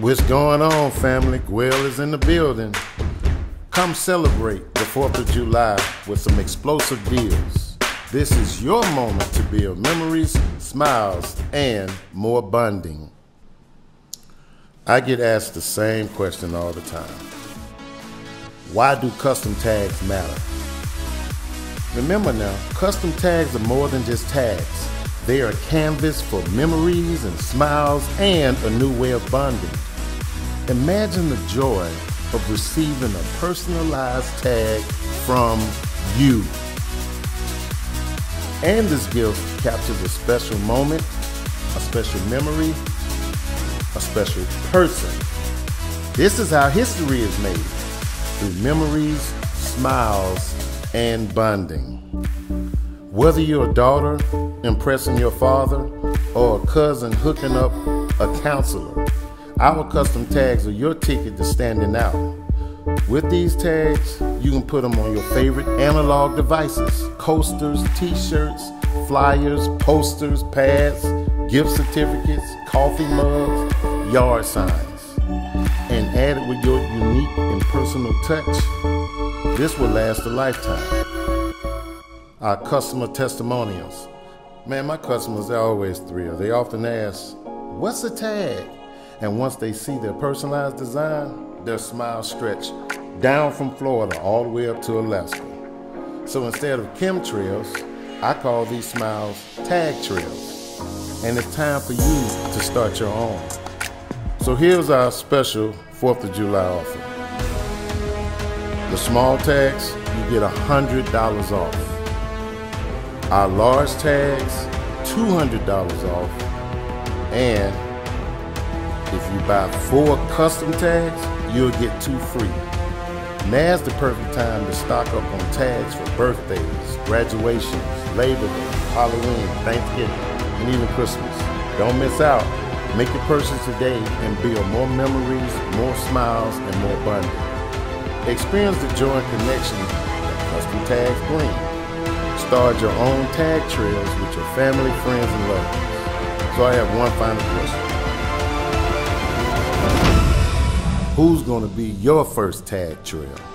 What's going on, family? Gwelle is in the building. Come celebrate the 4th of July with some explosive deals. This is your moment to build memories, smiles, and more bonding. I get asked the same question all the time. Why do custom tags matter? Remember now, custom tags are more than just tags. They are a canvas for memories and smiles and a new way of bonding. Imagine the joy of receiving a personalized tag from you. And this gift captures a special moment, a special memory, a special person. This is how history is made, through memories, smiles, and bonding. Whether you're a daughter impressing your father or a cousin hooking up a counselor, our custom tags are your ticket to standing out. With these tags, you can put them on your favorite analog devices: coasters, t-shirts, flyers, posters, pads, gift certificates, coffee mugs, yard signs. And add it with your unique and personal touch. This will last a lifetime. Our customer testimonials. Man, my customers are always thrilled. They often ask, "What's a tag?" And once they see their personalized design, their smiles stretch down from Florida all the way up to Alaska. So instead of chemtrails, I call these smiles tag trails. And it's time for you to start your own. So here's our special 4th of July offer. The small tags, you get $100 off. Our large tags, $200 off. And if you buy 4 custom tags, you'll get 2 free. Now's the perfect time to stock up on tags for birthdays, graduations, Labor Day, Halloween, Thanksgiving, and even Christmas. Don't miss out. Make your purchase today and build more memories, more smiles, and more bonding. Experience the joy and connection that custom tags bring. Start your own tag trails with your family, friends, and loved ones. So I have one final question. Who's going to be your first tag trail?